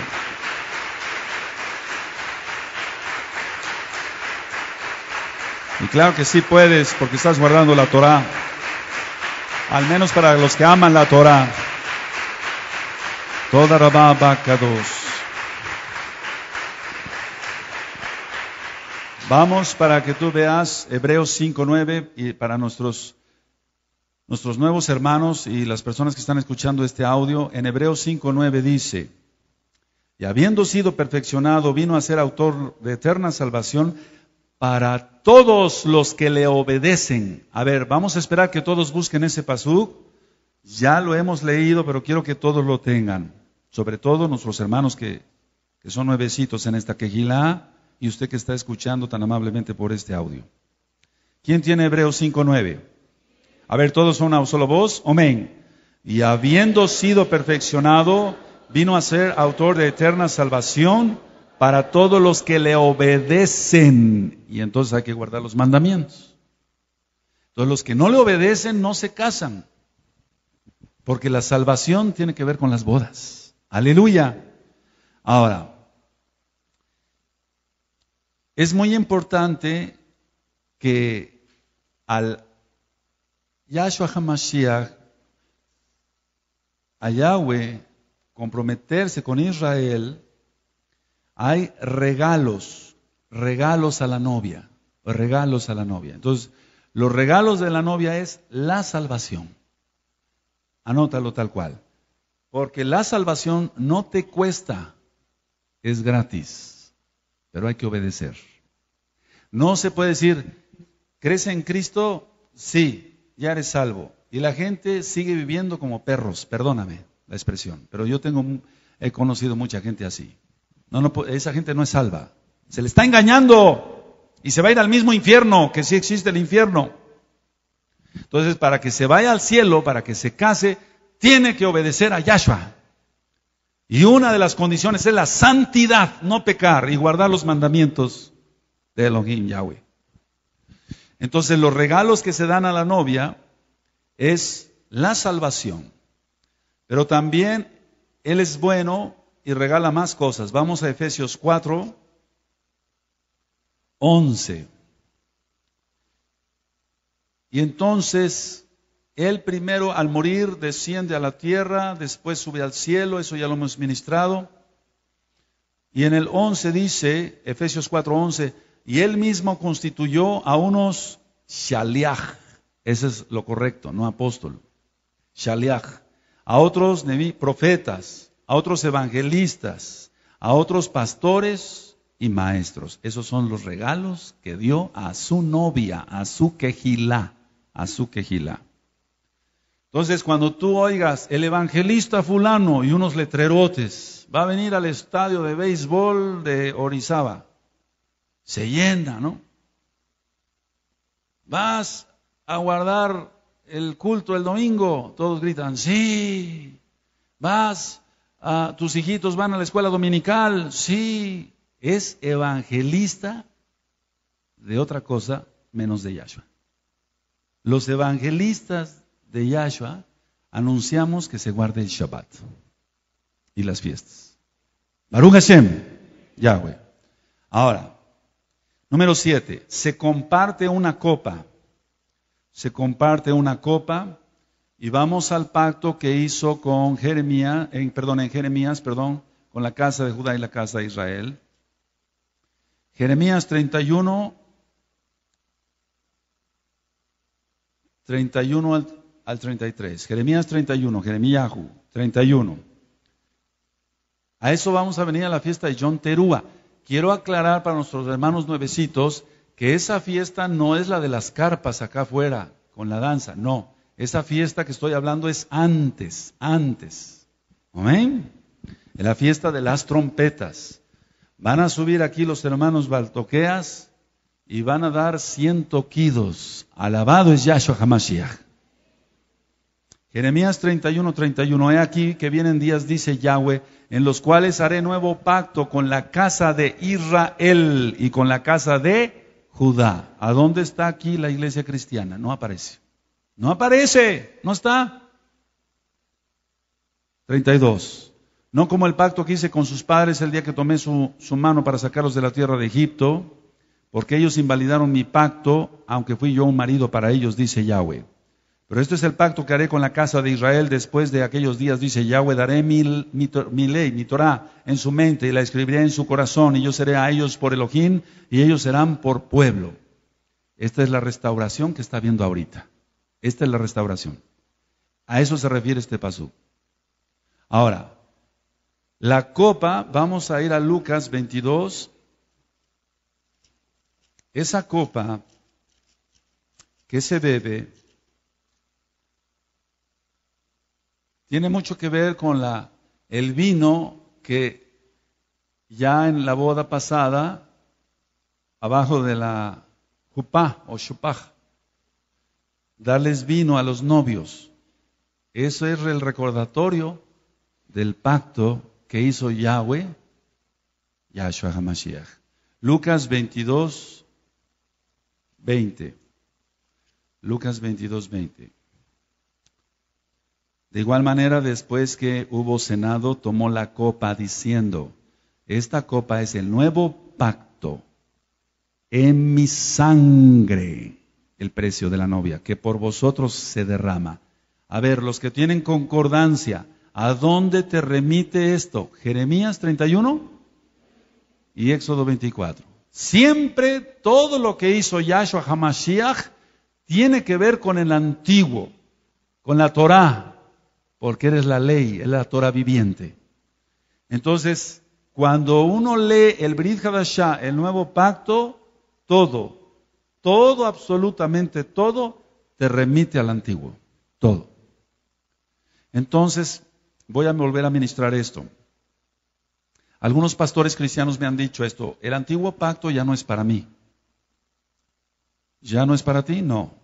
Y claro que sí puedes, porque estás guardando la Torá. Al menos para los que aman la Torá. Toda Rabá Bacados. Vamos para que tú veas Hebreos cinco nueve, y para nuestros, nuestros nuevos hermanos y las personas que están escuchando este audio, en Hebreos cinco nueve dice: y habiendo sido perfeccionado, vino a ser autor de eterna salvación para todos los que le obedecen. A ver, vamos a esperar que todos busquen ese pasuk. Ya lo hemos leído, pero quiero que todos lo tengan. Sobre todo nuestros hermanos que, que son nuevecitos en esta Kehilá. Y usted que está escuchando tan amablemente por este audio. ¿Quién tiene Hebreos cinco nueve? A ver, todos son a una sola voz. Amén. Y habiendo sido perfeccionado, vino a ser autor de eterna salvación para todos los que le obedecen. Y entonces hay que guardar los mandamientos. Entonces los que no le obedecen no se casan. Porque la salvación tiene que ver con las bodas. Aleluya. Ahora, es muy importante que al Yahshua HaMashiach, a Yahweh, comprometerse con Israel, hay regalos, regalos a la novia, regalos a la novia. Entonces, los regalos de la novia es la salvación. Anótalo tal cual. Porque la salvación no te cuesta, es gratis. Pero hay que obedecer. No se puede decir, ¿crees en Cristo? Sí, ya eres salvo. Y la gente sigue viviendo como perros, perdóname la expresión, pero yo tengo, he conocido mucha gente así. No, no, esa gente no es salva. Se le está engañando y se va a ir al mismo infierno, que sí existe el infierno. Entonces, para que se vaya al cielo, para que se case, tiene que obedecer a Yahshua. Y una de las condiciones es la santidad, no pecar y guardar los mandamientos de Elohim Yahweh. Entonces los regalos que se dan a la novia es la salvación. Pero también Él es bueno y regala más cosas. Vamos a Efesios cuatro, once. Y entonces Él primero al morir desciende a la tierra, después sube al cielo, eso ya lo hemos ministrado. Y en el once dice, Efesios cuatro once, y Él mismo constituyó a unos shaliach, eso es lo correcto, no apóstol, shaliach, a otros profetas, a otros evangelistas, a otros pastores y maestros. Esos son los regalos que dio a su novia, a su Kehilá, a su Kehilá. Entonces, cuando tú oigas el evangelista fulano y unos letrerotes, va a venir al estadio de béisbol de Orizaba, se llena, ¿no? Vas a guardar el culto el domingo, todos gritan, sí. Vas, a, tus hijitos van a la escuela dominical, sí. Es evangelista de otra cosa menos de Yahshua. Los evangelistas de Yahshua, anunciamos que se guarde el Shabbat y las fiestas. Baruch Hashem, Yahweh. Ahora, número siete, se comparte una copa. Se comparte una copa y vamos al pacto que hizo con Jeremías, en, perdón, en Jeremías, perdón, con la casa de Judá y la casa de Israel. Jeremías treinta y uno, treinta y uno al Al treinta y tres, Jeremías treinta y uno, Jeremías treinta y uno. A eso vamos a venir a la fiesta de Yom Terúa. Quiero aclarar para nuestros hermanos nuevecitos que esa fiesta no es la de las carpas acá afuera con la danza, no. Esa fiesta que estoy hablando es antes, antes. Amén. En la fiesta de las trompetas. Van a subir aquí los hermanos Baltoqueas y van a dar ciento quidos. Alabado es Yahshua HaMashiach. Jeremías treinta y uno, treinta y uno. He aquí que vienen días, dice Yahweh, en los cuales haré nuevo pacto con la casa de Israel y con la casa de Judá. ¿A dónde está aquí la iglesia cristiana? No aparece. No aparece. No está. treinta y dos. No como el pacto que hice con sus padres el día que tomé su, su mano para sacarlos de la tierra de Egipto, porque ellos invalidaron mi pacto, aunque fui yo un marido para ellos, dice Yahweh. Pero este es el pacto que haré con la casa de Israel después de aquellos días, dice Yahweh, daré mi, mi, mi ley, mi Torá, en su mente y la escribiré en su corazón, y yo seré a ellos por Elohim, y ellos serán por pueblo. Esta es la restauración que está viendo ahorita. Esta es la restauración. A eso se refiere este pasú. Ahora, la copa, vamos a ir a Lucas veintidós. Esa copa que se bebe tiene mucho que ver con la, el vino que ya en la boda pasada, abajo de la jupá o shupaj, darles vino a los novios. Eso es el recordatorio del pacto que hizo Yahweh, Yahshua HaMashiach. Lucas veintidós, veinte. Lucas veintidós, veinte. De igual manera, después que hubo cenado, tomó la copa diciendo, esta copa es el nuevo pacto en mi sangre, el precio de la novia, que por vosotros se derrama. A ver, los que tienen concordancia, ¿a dónde te remite esto? Jeremías treinta y uno y Éxodo veinticuatro. Siempre todo lo que hizo Yahshua HaMashiach tiene que ver con el antiguo, con la Torá, porque eres la ley, es la Torá viviente. Entonces, cuando uno lee el Brit Hadashá, el nuevo pacto, todo, todo, absolutamente todo, te remite al antiguo, todo. Entonces, voy a volver a ministrar esto. Algunos pastores cristianos me han dicho esto, el antiguo pacto ya no es para mí. ¿Ya no es para ti? No.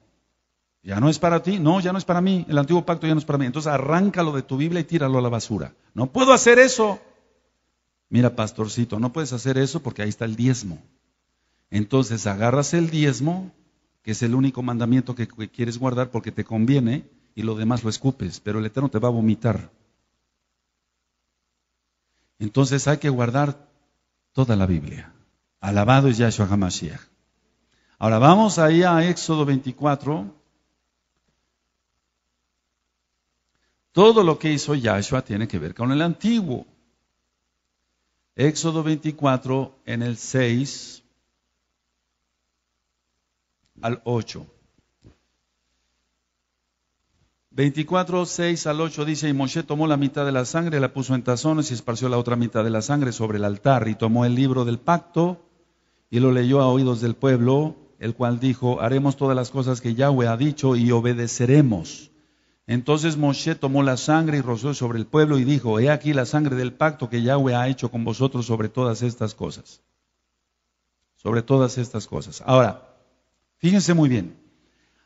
¿Ya no es para ti? No, ya no es para mí. El antiguo pacto ya no es para mí. Entonces arráncalo de tu Biblia y tíralo a la basura. No puedo hacer eso. Mira, pastorcito, no puedes hacer eso porque ahí está el diezmo. Entonces agarras el diezmo, que es el único mandamiento que, que quieres guardar porque te conviene, y lo demás lo escupes, pero el Eterno te va a vomitar. Entonces hay que guardar toda la Biblia. Alabado es Yahshua HaMashiach. Ahora vamos ahí a Éxodo veinticuatro. Todo lo que hizo Yahshua tiene que ver con el antiguo. Éxodo veinticuatro en el seis al ocho. veinticuatro, seis al ocho dice, y Moshe tomó la mitad de la sangre, la puso en tazones y esparció la otra mitad de la sangre sobre el altar, y tomó el libro del pacto y lo leyó a oídos del pueblo, el cual dijo, haremos todas las cosas que Yahweh ha dicho y obedeceremos. Entonces Moshe tomó la sangre y roció sobre el pueblo y dijo, he aquí la sangre del pacto que Yahweh ha hecho con vosotros sobre todas estas cosas. Sobre todas estas cosas. Ahora, fíjense muy bien.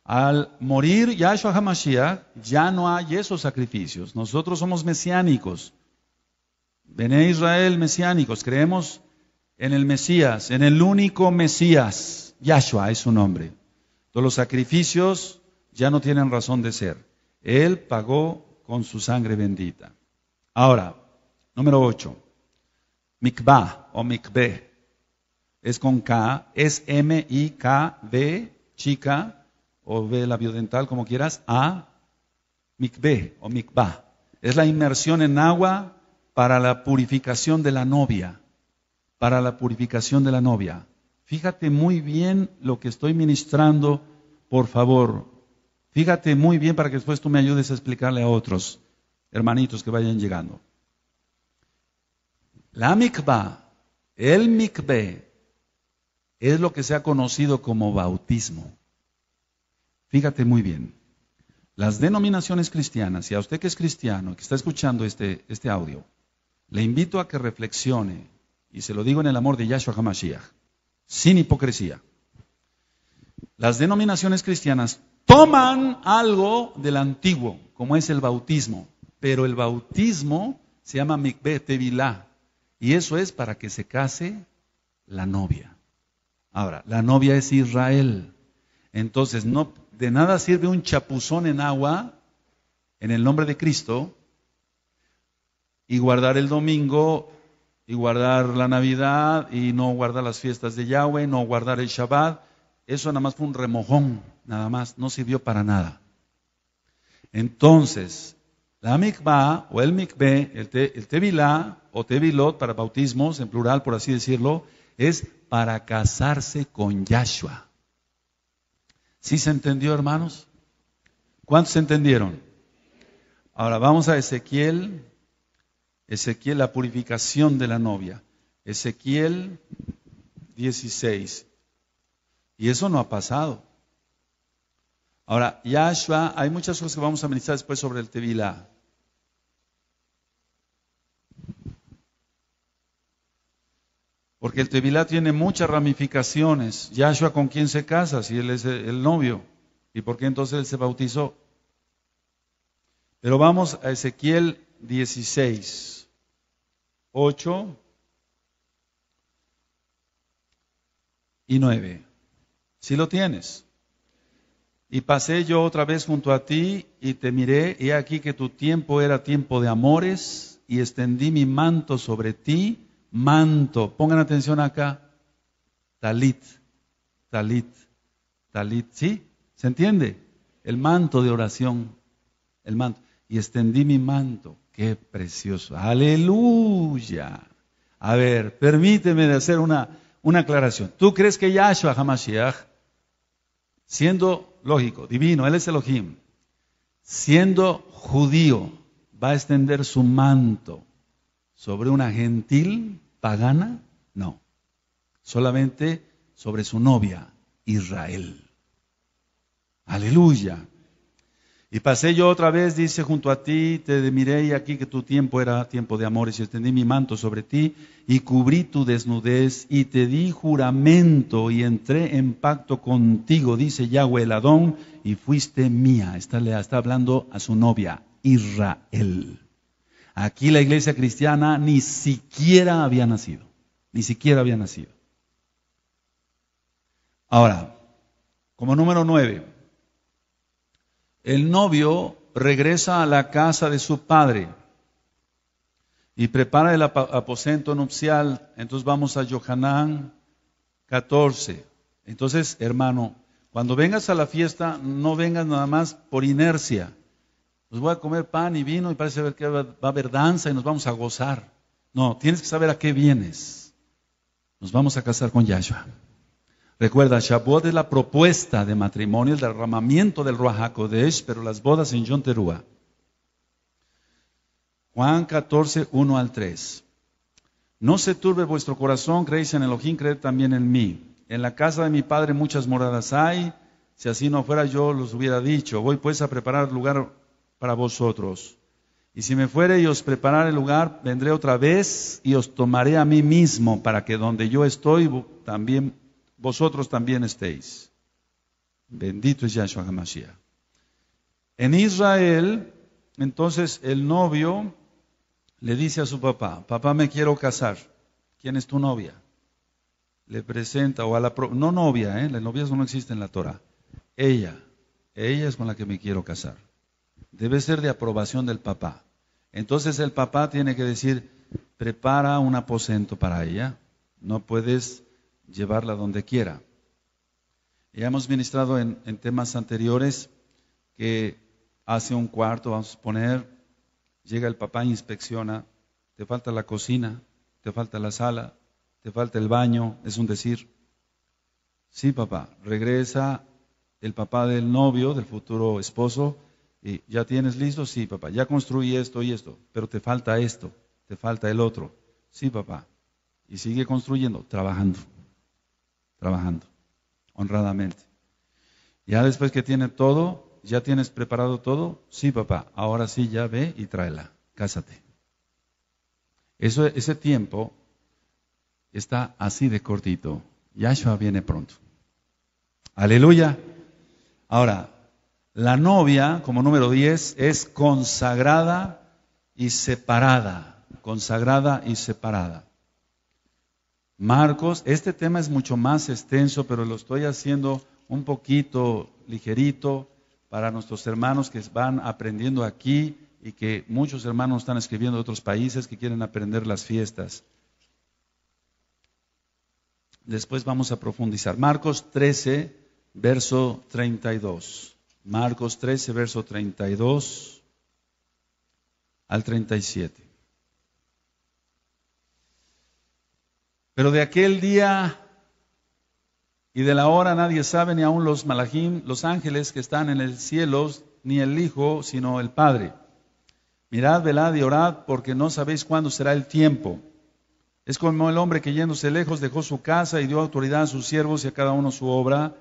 Al morir Yahshua HaMashiach, ya no hay esos sacrificios. Nosotros somos mesiánicos. Bene Israel, mesiánicos. Creemos en el Mesías, en el único Mesías. Yahshua es su nombre. Todos los sacrificios ya no tienen razón de ser. Él pagó con su sangre bendita. Ahora, número ocho. Mikvah o Mikveh. Es con K. Es M I K B, chica. O ve labiodental, como quieras, a mikveh o mikvah. Es la inmersión en agua para la purificación de la novia. Para la purificación de la novia. Fíjate muy bien lo que estoy ministrando, por favor. Fíjate muy bien para que después tú me ayudes a explicarle a otros hermanitos que vayan llegando. La mikvah, el mikveh, es lo que se ha conocido como bautismo. Fíjate muy bien, Las denominaciones cristianas, y a usted que es cristiano, que está escuchando este, este audio, le invito a que reflexione, y se lo digo en el amor de Yahshua HaMashiach, sin hipocresía. Las denominaciones cristianas toman algo del antiguo, como es el bautismo, pero el bautismo se llama Mikveh, Tevilah, y eso es para que se case la novia. Ahora, la novia es Israel, entonces no... De nada sirve un chapuzón en agua, en el nombre de Cristo, y guardar el domingo, y guardar la Navidad, y no guardar las fiestas de Yahweh, no guardar el Shabbat. Eso nada más fue un remojón, nada más, no sirvió para nada. Entonces, la mikvah, o el mikveh, el, te, el tevilá, o tevilot, para bautismos, en plural, por así decirlo, es para casarse con Yahshua. ¿Sí se entendió, hermanos? ¿Cuántos entendieron? Ahora vamos a Ezequiel, Ezequiel, la purificación de la novia. Ezequiel dieciséis. Y eso no ha pasado. Ahora, Yahshua, hay muchas cosas que vamos a ministrar después sobre el Tevilá. Porque el Tevilá tiene muchas ramificaciones. Yahshua, ¿con quién se casa si él es el novio? ¿Y por qué entonces él se bautizó? Pero vamos a Ezequiel dieciséis, ocho y nueve. Si lo tienes. Y pasé yo otra vez junto a ti y te miré, y aquí que tu tiempo era tiempo de amores, y extendí mi manto sobre ti. Manto, pongan atención acá, talit, talit, talit, ¿sí? ¿Se entiende? El manto de oración, el manto. Y extendí mi manto, qué precioso, aleluya. A ver, permíteme de hacer una, una aclaración. ¿Tú crees que Yahshua HaMashiach, siendo lógico, divino, él es Elohim, siendo judío, va a extender su manto sobre una gentil pagana? No, solamente sobre su novia, Israel. Aleluya. Y pasé yo otra vez, dice, junto a ti, te miré, y aquí que tu tiempo era tiempo de amores, y extendí mi manto sobre ti, y cubrí tu desnudez, y te di juramento, y entré en pacto contigo, dice Yahweh el Adón, y fuiste mía. Está, está hablando a su novia, Israel. Aquí la iglesia cristiana ni siquiera había nacido, ni siquiera había nacido. Ahora, como número nueve, el novio regresa a la casa de su padre y prepara el ap- aposento nupcial. Entonces vamos a Yohanan catorce. Entonces, hermano, cuando vengas a la fiesta, no vengas nada más por inercia. Nos voy a comer pan y vino y parece ver que va a haber danza y nos vamos a gozar. No, tienes que saber a qué vienes. Nos vamos a casar con Yahshua. Recuerda, Shavuot es la propuesta de matrimonio, el derramamiento del Ruach HaKodesh, pero las bodas en Yom Terúa. Juan catorce, uno al tres. No se turbe vuestro corazón, creéis en Elohim, creed también en mí. En la casa de mi padre muchas moradas hay, si así no fuera yo los hubiera dicho. Voy pues a preparar lugar para vosotros. Y si me fuere y os preparare el lugar, vendré otra vez y os tomaré a mí mismo, para que donde yo estoy, también vosotros también estéis. Bendito es Yahshua HaMashiach. En Israel, entonces el novio le dice a su papá: papá, me quiero casar. ¿Quién es tu novia? Le presenta, o a la, pro, no novia, ¿eh? Las novias no existen en la Torá. Ella, ella es con la que me quiero casar. Debe ser de aprobación del papá. Entonces el papá tiene que decir: prepara un aposento para ella, no puedes llevarla donde quiera. Ya hemos ministrado en, en temas anteriores que hace un cuarto, vamos a poner, llega el papá e inspecciona: te falta la cocina, te falta la sala, te falta el baño, es un decir. Sí, papá. Regresa el papá del novio, del futuro esposo. Y ya tienes listo, sí, papá. Ya construí esto y esto, pero te falta esto, te falta el otro, sí, papá. Y sigue construyendo, trabajando, trabajando, honradamente. Ya después que tiene todo, ¿Ya tienes preparado todo? Sí, papá. Ahora sí, ya ve y tráela. Cásate. Eso, ese tiempo está así de cortito. Yahshua viene pronto. Aleluya. Ahora, la novia, como número diez, es consagrada y separada. Consagrada y separada. Marcos, este tema es mucho más extenso, pero lo estoy haciendo un poquito ligerito para nuestros hermanos que van aprendiendo aquí y que muchos hermanos están escribiendo de otros países que quieren aprender las fiestas. Después vamos a profundizar. Marcos trece, verso treinta y dos. Marcos trece, verso treinta y dos al treinta y siete. Pero de aquel día y de la hora nadie sabe, ni aun los malajim, los ángeles que están en el cielo, ni el Hijo, sino el Padre. Mirad, velad y orad, porque no sabéis cuándo será el tiempo. Es como el hombre que yéndose lejos dejó su casa y dio autoridad a sus siervos y a cada uno su obra,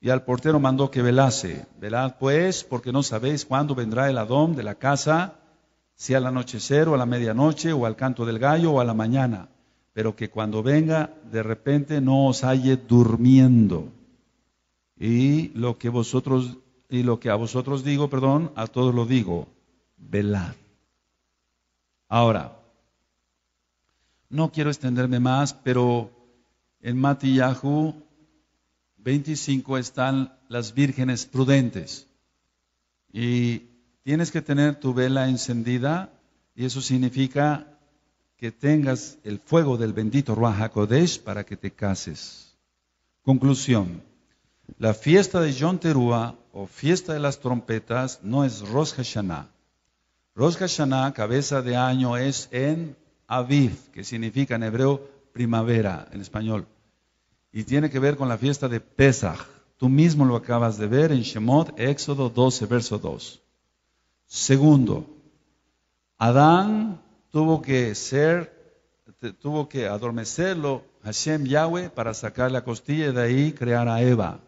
y al portero mandó que velase. Velad pues, porque no sabéis cuándo vendrá el Adón de la casa, si al anochecer o a la medianoche o al canto del gallo o a la mañana. Pero que cuando venga, de repente no os halle durmiendo. Y lo que vosotros, y lo que a vosotros digo, perdón, a todos lo digo, velad. Ahora, no quiero extenderme más, pero en Matiyahu veinticinco están las vírgenes prudentes. Y tienes que tener tu vela encendida, y eso significa que tengas el fuego del bendito Ruach HaKodesh para que te cases. Conclusión. La fiesta de Yom Terúa, o fiesta de las trompetas, no es Rosh Hashanah. Rosh Hashanah, cabeza de año, es en Aviv, que significa en hebreo primavera, en español. Y tiene que ver con la fiesta de Pesach. Tú mismo lo acabas de ver en Shemot, Éxodo doce, verso dos. Segundo, Adán tuvo que ser, tuvo que adormecerlo Hashem Yahweh para sacar la costilla y de ahí crear a Eva,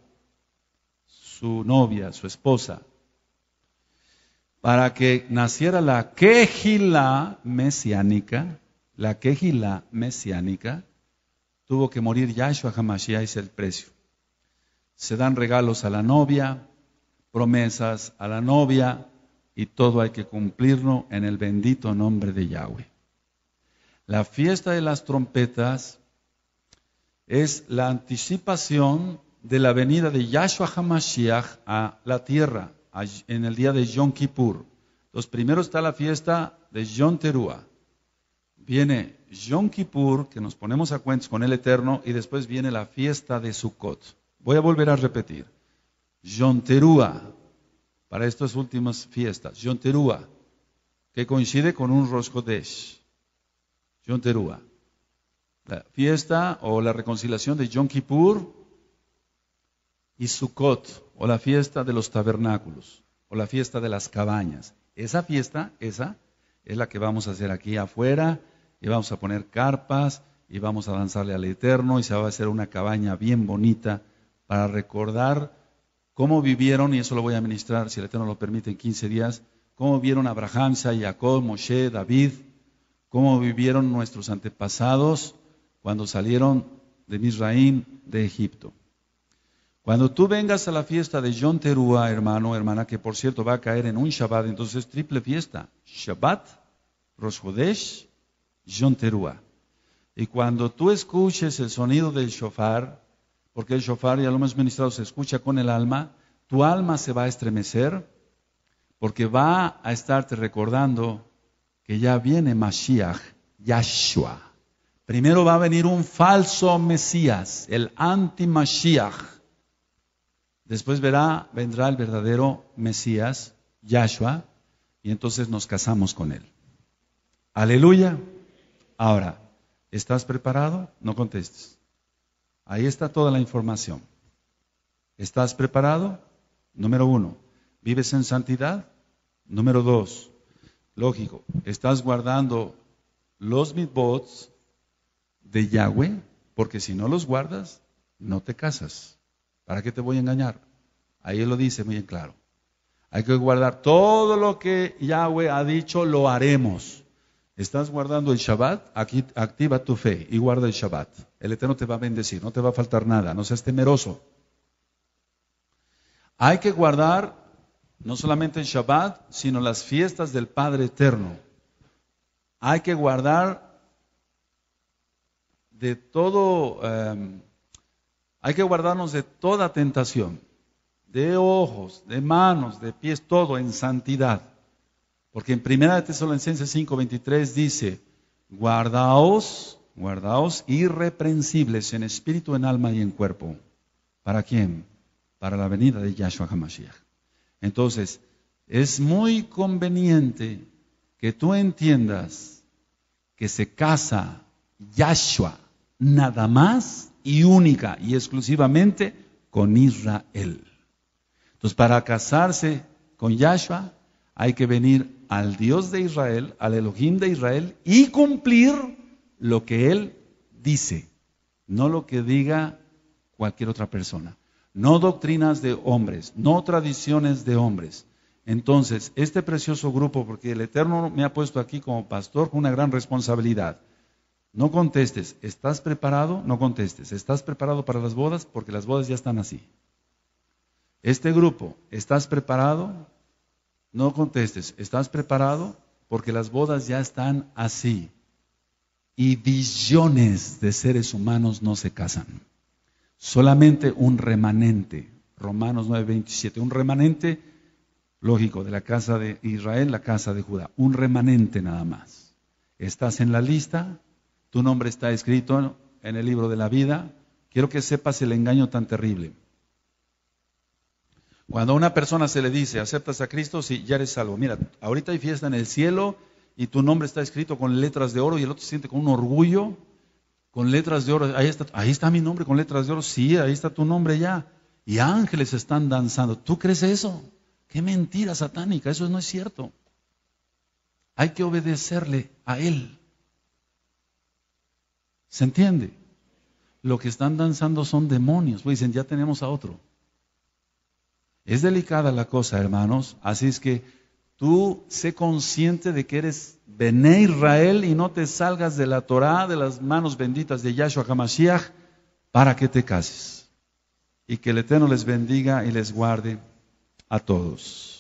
su novia, su esposa, para que naciera la Kehilá mesiánica. La Kehilá mesiánica tuvo que morir Yahshua HaMashiach, es el precio. Se dan regalos a la novia, promesas a la novia, y todo hay que cumplirlo en el bendito nombre de Yahweh. La fiesta de las trompetas es la anticipación de la venida de Yahshua HaMashiach a la tierra en el día de Yom Kippur. Entonces primero está la fiesta de Yom Terúa. Viene Yom Kippur, que nos ponemos a cuentas con el Eterno, y después viene la fiesta de Sukkot. Voy a volver a repetir. Yom Terúa, para estas últimas fiestas, Yom Terúa, que coincide con un Rosh Chodesh. Yom Terúa, la fiesta o la reconciliación de Yom Kippur, y Sukkot, o la fiesta de los tabernáculos, o la fiesta de las cabañas. Esa fiesta, esa, es la que vamos a hacer aquí afuera, y vamos a poner carpas, y vamos a danzarle al Eterno, y se va a hacer una cabaña bien bonita para recordar cómo vivieron, y eso lo voy a ministrar, si el Eterno lo permite, en quince días, cómo vivieron Abraham, Jacob, Moshe, David, cómo vivieron nuestros antepasados cuando salieron de Misraim, de Egipto. Cuando tú vengas a la fiesta de Yom Terúa, hermano, hermana, que por cierto va a caer en un Shabbat, entonces triple fiesta, Shabbat, Rosh Chodesh, Yom Terúa. Y cuando tú escuches el sonido del Shofar, porque el shofar, ya lo hemos ministrado, se escucha con el alma, tu alma se va a estremecer, porque va a estarte recordando que ya viene Mashiach, Yahshua. Primero va a venir un falso Mesías, el anti-Mashiach. Después verá, vendrá el verdadero Mesías, Yahshua, y entonces nos casamos con él. Aleluya. Ahora, ¿estás preparado? No contestes. Ahí está toda la información. ¿Estás preparado? Número uno. ¿Vives en santidad? Número dos. Lógico. ¿Estás guardando los Mitzvot de Yahweh? Porque si no los guardas, no te casas. ¿Para qué te voy a engañar? Ahí lo dice muy en claro. Hay que guardar todo lo que Yahweh ha dicho, lo haremos. ¿Estás guardando el Shabbat? Aquí activa tu fe y guarda el Shabbat. El Eterno te va a bendecir, no te va a faltar nada, no seas temeroso. Hay que guardar no solamente el Shabbat, sino las fiestas del Padre Eterno. Hay que guardar de todo, eh, hay que guardarnos de toda tentación, de ojos, de manos, de pies, todo en santidad. Porque en Primera de Tesalonicenses cinco veintitrés dice: guardaos, guardaos irreprensibles en espíritu, en alma y en cuerpo. ¿Para quién? Para la venida de Yahshua HaMashiach. Entonces, es muy conveniente que tú entiendas que se casa Yahshua nada más y única y exclusivamente con Israel. Entonces, para casarse con Yahshua, hay que venir al Dios de Israel, al Elohim de Israel, y cumplir lo que Él dice, no lo que diga cualquier otra persona. No doctrinas de hombres, no tradiciones de hombres. Entonces, este precioso grupo, porque el Eterno me ha puesto aquí como pastor con una gran responsabilidad. No contestes, ¿estás preparado? No contestes, ¿estás preparado para las bodas? Porque las bodas ya están así. Este grupo, ¿estás preparado? No contestes, ¿estás preparado? Porque las bodas ya están así. Y billones de seres humanos no se casan. Solamente un remanente, Romanos nueve veintisiete, un remanente, lógico, de la casa de Israel, la casa de Judá. Un remanente nada más. Estás en la lista, tu nombre está escrito en el libro de la vida. Quiero que sepas el engaño tan terrible. Cuando a una persona se le dice, aceptas a Cristo, sí, ya eres salvo. Mira, ahorita hay fiesta en el cielo y tu nombre está escrito con letras de oro, y el otro se siente con un orgullo, con letras de oro. Ahí está, ahí está mi nombre con letras de oro. Sí, ahí está tu nombre ya. Y ángeles están danzando. ¿Tú crees eso? ¡Qué mentira satánica! Eso no es cierto. Hay que obedecerle a Él. ¿Se entiende? Lo que están danzando son demonios. Pues dicen, ya tenemos a otro. Es delicada la cosa, hermanos, así es que tú sé consciente de que eres Bene Israel y no te salgas de la Torá, de las manos benditas de Yahshua HaMashiach, para que te cases. Y que el Eterno les bendiga y les guarde a todos.